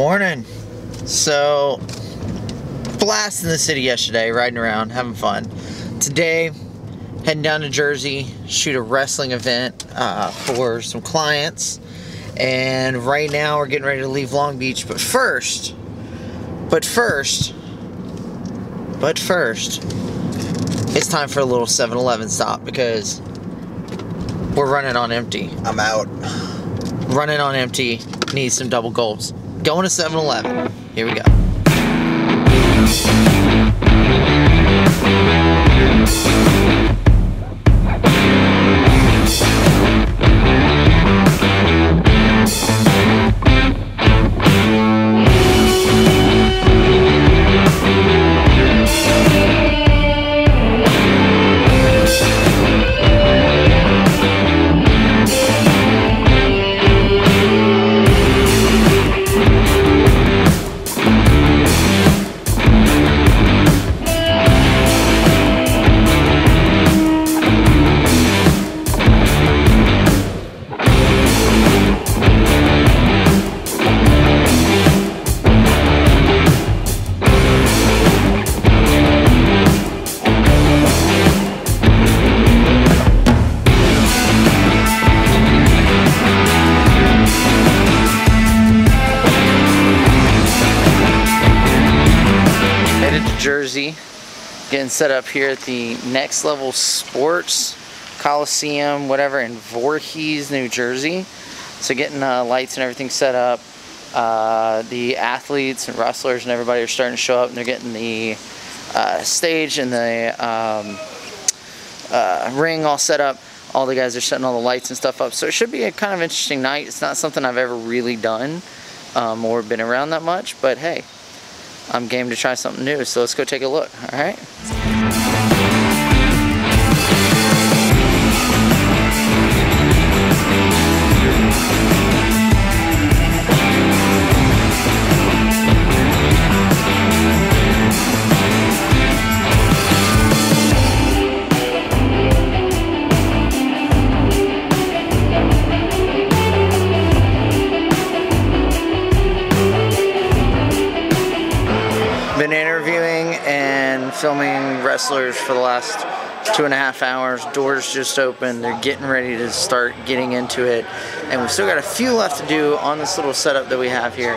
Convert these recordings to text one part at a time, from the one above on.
Morning. So, blast in the city yesterday, riding around, having fun. Today, heading down to Jersey, shoot a wrestling event for some clients. And right now, we're getting ready to leave Long Beach. But first, it's time for a little 7-Eleven stop because we're running on empty. I'm out. Running on empty. Need some double golds. Going to 7-Eleven. Here we go. Jersey, getting set up here at the Next Level Sports Coliseum, whatever, in Voorhees, New Jersey. So getting lights and everything set up. The athletes and wrestlers and everybody are starting to show up, and they're getting the stage and the ring all set up. All the guys are setting all the lights and stuff up. So it should be a kind of interesting night. It's not something I've ever really done or been around that much, but hey, I'm game to try something new, so let's go take a look, all right? Been interviewing and filming wrestlers for the last 2.5 hours. Doors just opened. They're getting ready to start getting into it. And we've still got a few left to do on this little setup that we have here.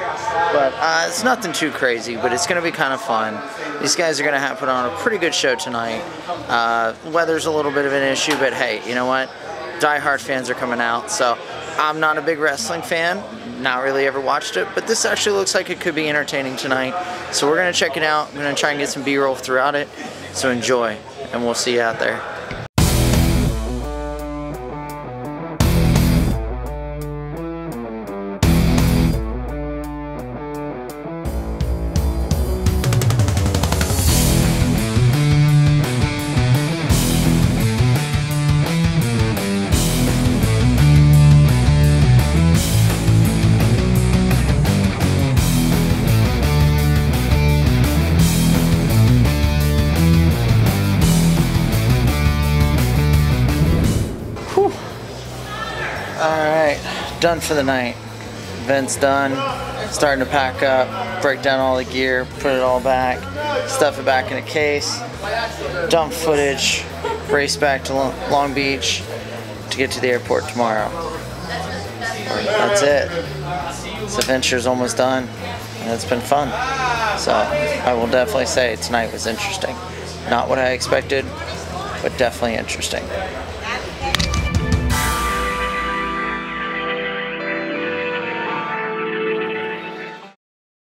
But it's nothing too crazy, but it's going to be kind of fun. These guys are going to have put on a pretty good show tonight. Weather's a little bit of an issue, but hey, you know what? Die-hard fans are coming out. So I'm not a big wrestling fan. Not really ever watched it, but this actually looks like it could be entertaining tonight. So we're going to check it out. I'm going to try and get some B-roll throughout it. So enjoy, and we'll see you out there. Alright, done for the night. Event's done. Starting to pack up, break down all the gear, put it all back, stuff it back in a case, dump footage, race back to Long Beach to get to the airport tomorrow. That's it. This adventure's almost done, and it's been fun. So, I will definitely say tonight was interesting. Not what I expected, but definitely interesting.